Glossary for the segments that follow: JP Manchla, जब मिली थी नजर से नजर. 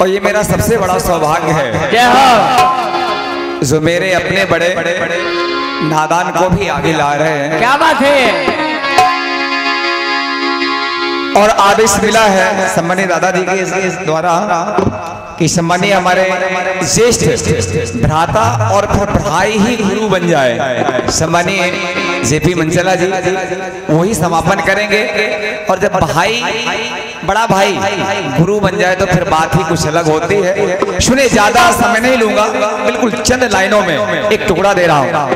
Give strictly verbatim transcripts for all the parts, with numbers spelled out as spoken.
और ये मेरा सबसे बड़ा सौभाग्य है क्या हो जो मेरे अपने बड़े नादान को भी आगे ला रहे हैं। क्या बात है। और आदेश मिला है सम्मानीय दादाजी के द्वारा कि सम्मानीय हमारे ज्येष्ठ भ्राता और फिर भाई ही गुरु बन जाए सम्मानीय जेपी मंचला जी वही समापन करेंगे। और जब भाई बड़ा भाई गुरु बन जाए तो फिर बात ही कुछ अलग होती है। सुने ज्यादा समय नहीं लूंगा, बिल्कुल चंद लाइनों में एक टुकड़ा दे रहा हूँ।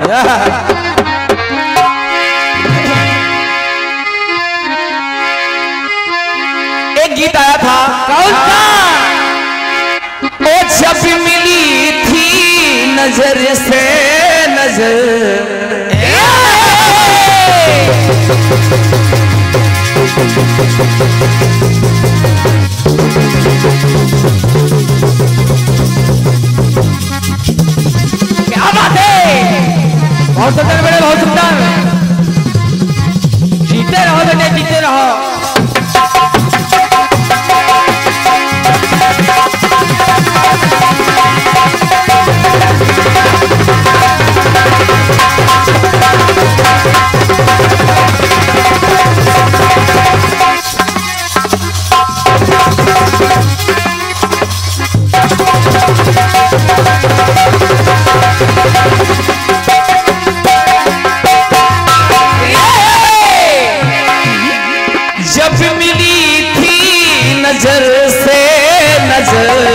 गीत आया था कौन सा? ओ जब मिली थी नजर से नजर ए क्या बात है। बहुत सुंदर बेटे, बहुत सुंदर। जीते रहो बेटे, जीते रहो। जब मिली थी नजर से नजर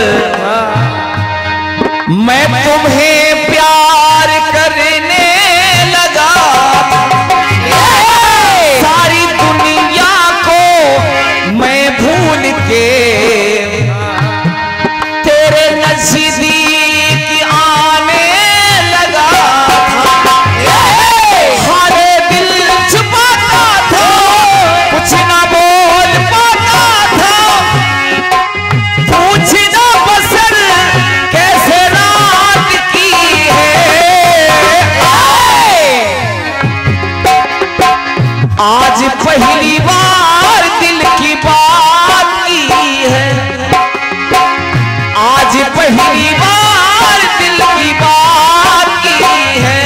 मैं तुम्हें प्यार करने लगा, सारी दुनिया को मैं भूल के तेरे नजदीक आने लगा था। सारे दिल छुपाता था, कुछ ना बोल पाता था। पूछना बसर कैसे आज पहली बार दिल की बात की है, आज पहली बार दिल की बात की है।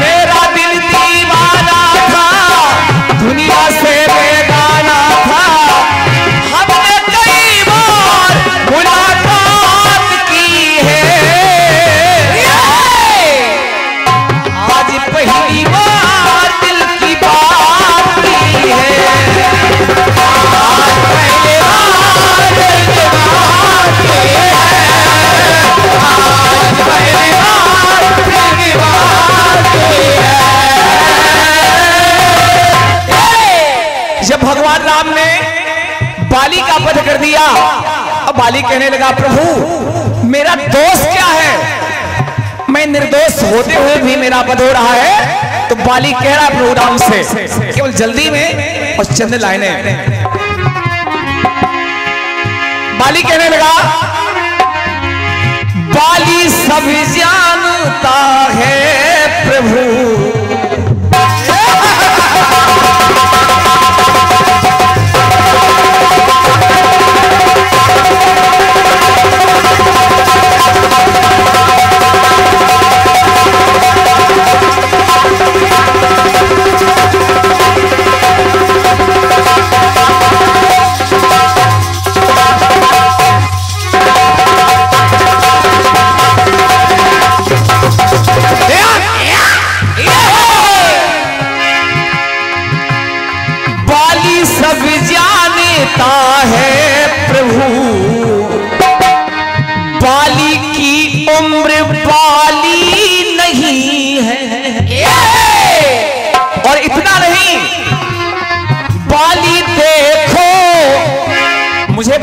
मेरा दिल दीवाना था, दुनिया से बेगाना था। हमने कई बार मुलाकात की है, आज पहली बार बाली का पद कर दिया। अब बाली कहने लगा प्रभु मेरा दोष क्या है, मैं निर्दोष होते हुए भी मेरा पद हो रहा है। तो बाली कह रहा प्रभु राम से केवल जल्दी में और चंद लाइने। बाली कहने लगा बाली सब जानता है प्रभु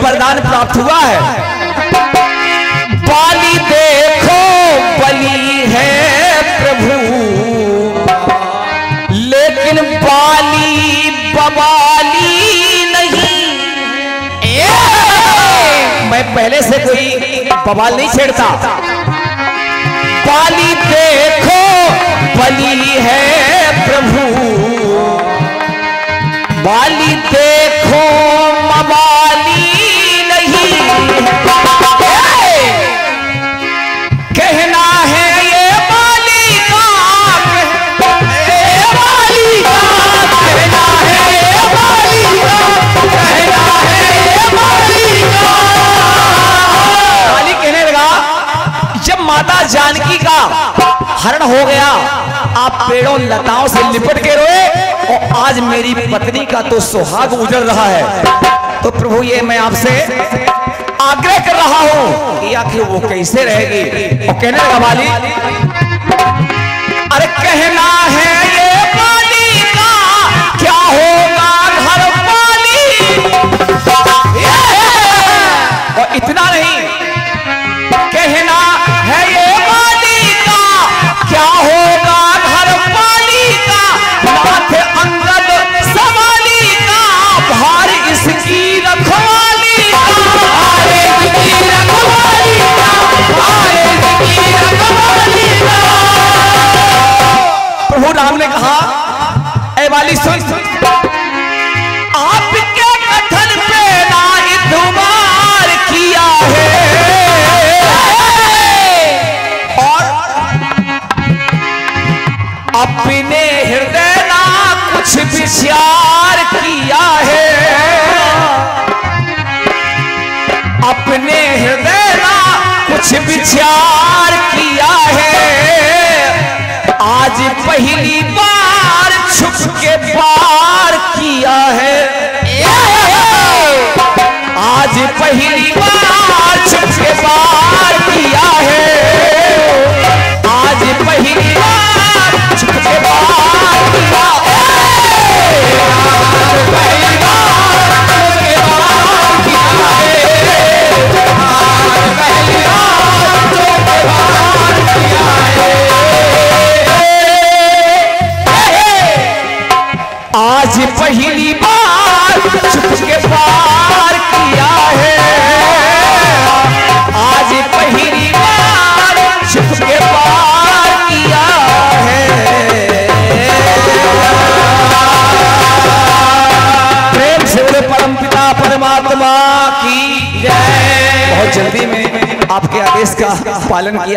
वरदान प्राप्त हुआ है। बाली देखो बली है प्रभु, लेकिन बाली बबाली नहीं। मैं पहले से कोई बवाल नहीं छेड़ता। बाली देखो बली है प्रभु, वाली देखो मवाली नहीं कहना है ये वाली का वाली का कहना है ये वाली का कहना है ये वाली का वाली कहने लगा जब माता जानकी का हरण हो गया आप पेड़ों लताओं से लिपट के रोए और आज मेरी पत्नी का तो सुहाग उजड़ रहा है। तो प्रभु ये मैं आपसे आग्रह कर रहा हूं कि आखिर वो कैसे रहेगी। और कहने लगा वाली अरे कहना है ये वाली का क्या होगा घर वाली और इतना नहीं कहना है ये वाली का क्या होगा घर वाली का अंगद सवाली का भार इसकी रखवाली भार इसकी रखवाली भार इसकी रखवाली। प्रभु राम ने कहा ए वाली सुन आपके कथन पे इतवार किया है और अपने हृदय विचार किया है अपने हृदय ना कुछ विचार किया है आज पहली बार छुप के पार किया है आज पहली बार छुप के पार किया है आज पहली बार छुप के पार किया आज पहली बार छुप के पार किया है आज पहली बार छुप के पार किया है। प्रेम से बोले परम पिता परमात्मा की जय। बहुत जल्दी में आपके आदेश का पालन किया।